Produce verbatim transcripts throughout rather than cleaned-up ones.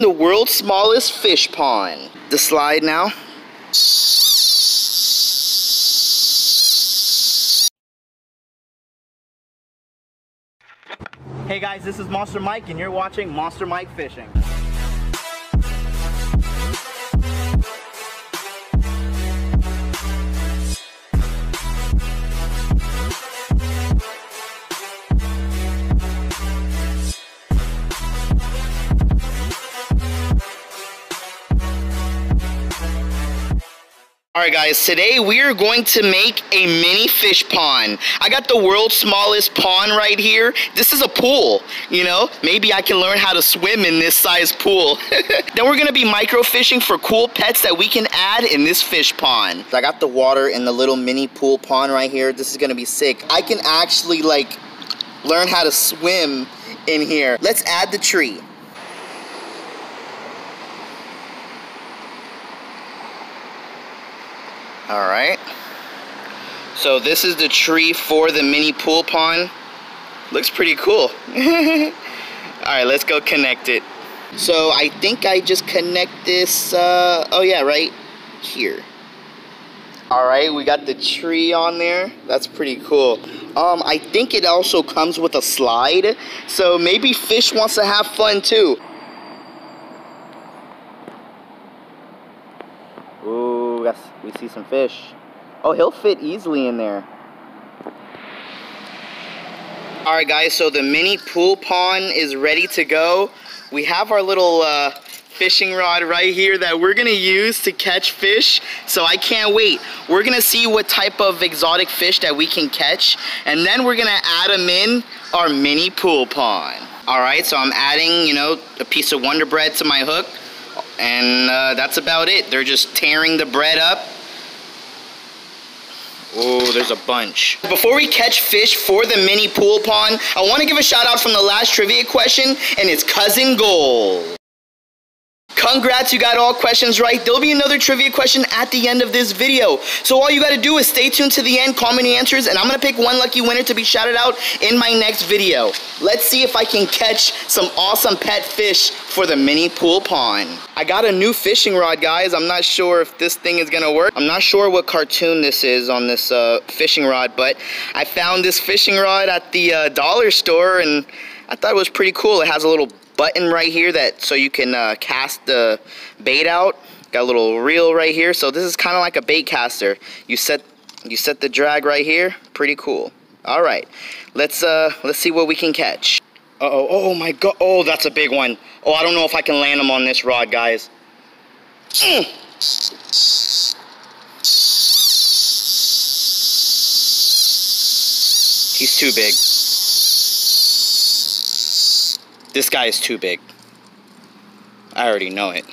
The world's smallest fish pond. The slide now. Hey guys, this is Monster Mike and you're watching Monster Mike Fishing. Alright guys, today we are going to make a mini fish pond. I got the world's smallest pond right here. This is a pool, you know? Maybe I can learn how to swim in this size pool. Then we're going to be micro fishing for cool pets that we can add in this fish pond. I got the water in the little mini pool pond right here. This is going to be sick. I can actually like learn how to swim in here. Let's add the tree. All right, so this is the tree for the mini pool pond. Looks pretty cool. All right, let's go connect it. So I think I just connect this, uh, oh yeah, right here. All right, we got the tree on there. That's pretty cool. Um, I think it also comes with a slide, so maybe fish wants to have fun too. We see some fish. Oh, he'll fit easily in there. All right, guys, so the mini pool pond is ready to go. We have our little uh, fishing rod right here that we're gonna use to catch fish, so I can't wait. We're gonna see what type of exotic fish that we can catch, and then we're gonna add them in our mini pool pond. All right, so I'm adding, you know, a piece of Wonder Bread to my hook. And uh, that's about it. They're just tearing the bread up. Oh, there's a bunch. Before we catch fish for the mini pool pond, I want to give a shout out from the last trivia question, and it's Cousin Gold. Congrats, you got all questions right. There'll be another trivia question at the end of this video. So all you got to do is stay tuned to the end, comment the answers, and I'm going to pick one lucky winner to be shouted out in my next video. Let's see if I can catch some awesome pet fish for the mini pool pond. I got a new fishing rod, guys. I'm not sure if this thing is going to work. I'm not sure what cartoon this is on this uh, fishing rod, but I found this fishing rod at the uh, dollar store, and I thought it was pretty cool. It has a little button right here that so you can uh, cast the bait out. Got a little reel right here, so this is kind of like a bait caster. You set you set the drag right here. Pretty cool. All right, let's uh, let's see what we can catch. Uh oh, oh my god, oh that's a big one. Oh, I don't know if I can land them on this rod, guys. Mm. He's too big. This guy is too big. I already know it.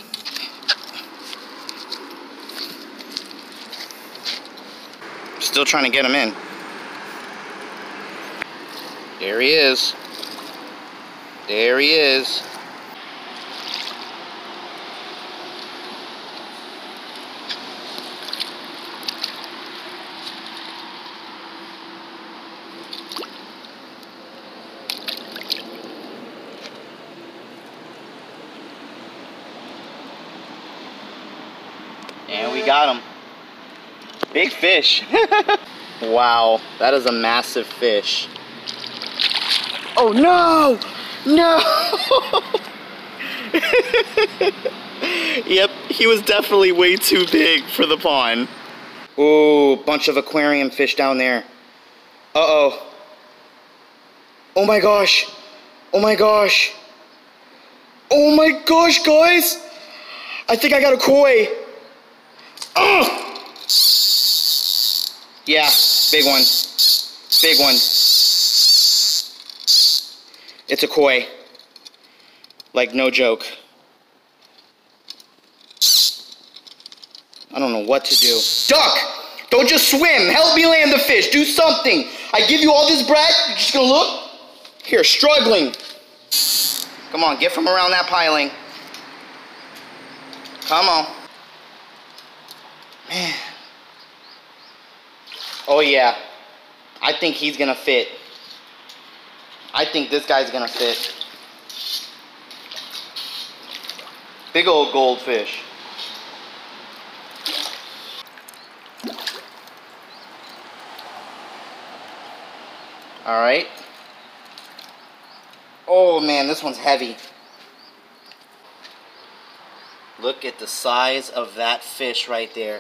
Still trying to get him in. There he is. There he is. And we got him. Big fish. Wow, that is a massive fish. Oh no! No! Yep, he was definitely way too big for the pond. Ooh, bunch of aquarium fish down there. Uh-oh. Oh my gosh. Oh my gosh. Oh my gosh, guys! I think I got a koi. Oh! Yeah, big one. Big one. It's a koi. Like, no joke. I don't know what to do. Duck! Don't just swim. Help me land the fish. Do something. I give you all this bread. You're just gonna look? Here, struggling. Come on, get from around that piling. Come on. Man. Oh yeah, I think he's gonna fit. I think this guy's gonna fit. Big old goldfish. All right. Oh man, this one's heavy. Look at the size of that fish right there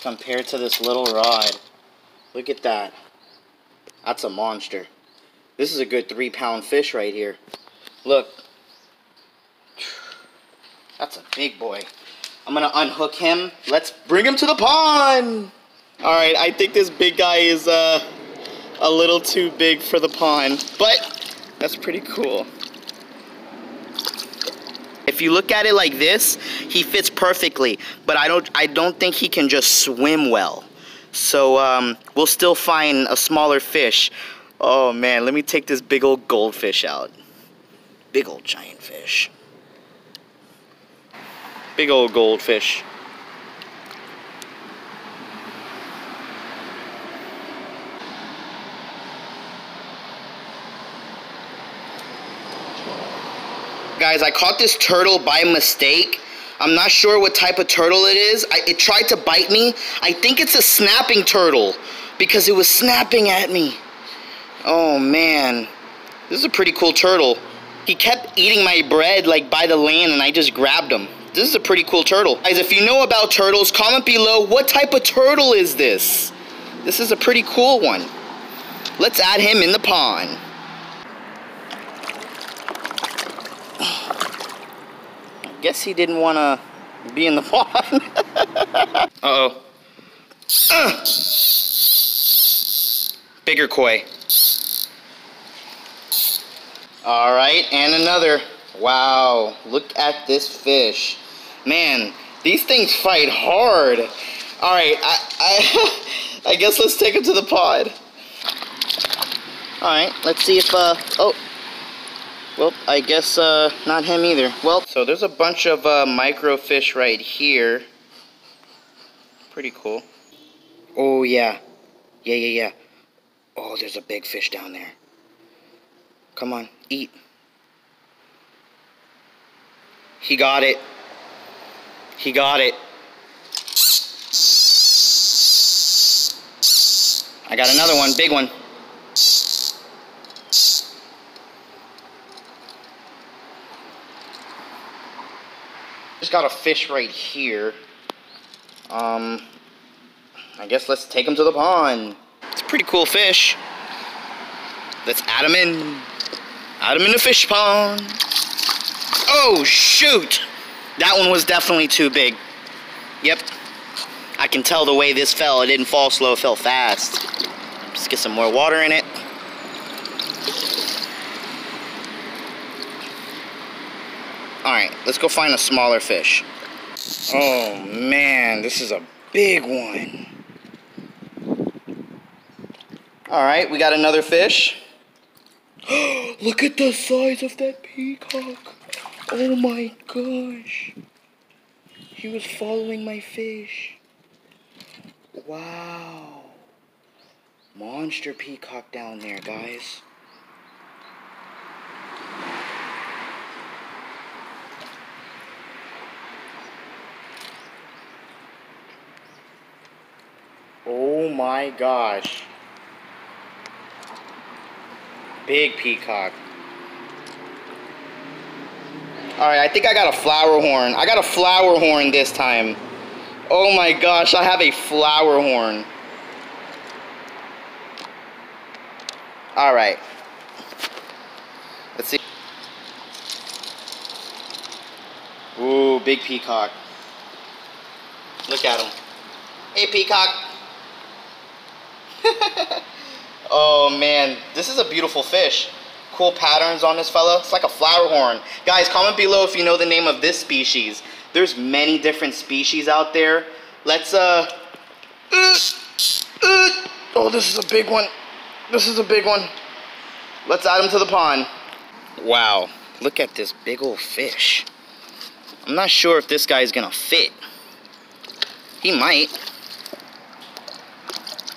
compared to this little rod. Look at that. That's a monster. This is a good three pound fish right here. Look. That's a big boy. I'm gonna unhook him. Let's bring him to the pond. All right, I think this big guy is uh, a little too big for the pond, but that's pretty cool. If you look at it like this, he fits perfectly, but I don't, I don't think he can just swim well. So um, we'll still find a smaller fish. Oh man, let me take this big old goldfish out. Big old giant fish. Big old goldfish. Guys, I caught this turtle by mistake. I'm not sure what type of turtle it is. I, it tried to bite me. I think it's a snapping turtle because it was snapping at me. Oh man, this is a pretty cool turtle. He kept eating my bread like by the land and I just grabbed him. This is a pretty cool turtle. Guys, if you know about turtles, comment below what type of turtle is this? This is a pretty cool one. Let's add him in the pond. Guess he didn't want to be in the pond. Uh-oh. Uh. Bigger koi. All right, and another. Wow, look at this fish. Man, these things fight hard. All right, I, I, I guess let's take him to the pond. All right, let's see if, uh, oh. Well, I guess uh, not him either. Well, so there's a bunch of uh, micro fish right here. Pretty cool. Oh, yeah. Yeah, yeah, yeah. Oh, there's a big fish down there. Come on, eat. He got it. He got it. I got another one, big one. Just got a fish right here. Um, I guess let's take him to the pond. It's a pretty cool fish. Let's add him in. Add him in the fish pond. Oh, shoot. That one was definitely too big. Yep. I can tell the way this fell. It didn't fall slow. It fell fast. Just get some more water in it. All right, let's go find a smaller fish. Oh man, this is a big one. All right, we got another fish. Look at the size of that peacock. Oh my gosh. He was following my fish. Wow. Monster peacock down there, guys. Oh my gosh. Big peacock. Alright, I think I got a flower horn. I got a flower horn this time. Oh my gosh, I have a flower horn. Alright. Let's see. Ooh, big peacock. Look at him. Hey, peacock. Oh man, this is a beautiful fish. Cool patterns on this fella. It's like a flower horn. Guys, comment below if you know the name of this species. There's many different species out there. Let's uh, uh, uh oh, this is a big one. This is a big one. Let's add him to the pond. Wow, look at this big old fish. I'm not sure if this guy's gonna fit. He might.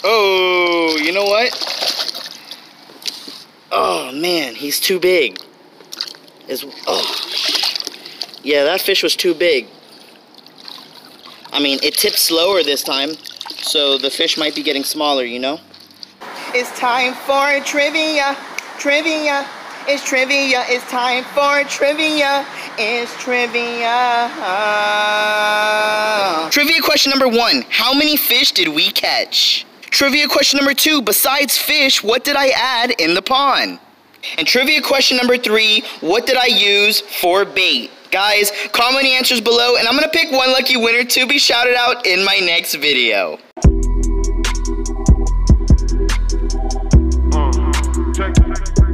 Oh, you know what? Oh man, he's too big. Is oh, Yeah, that fish was too big. I mean, it tipped slower this time, so the fish might be getting smaller, you know? It's time for trivia, trivia. It's trivia, it's time for trivia, it's trivia. Trivia question number one, how many fish did we catch? Trivia question number two, besides fish, what did I add in the pond? And trivia question number three, what did I use for bait? Guys, comment the answers below, and I'm gonna pick one lucky winner to be shouted out in my next video. Uh, check, check, check.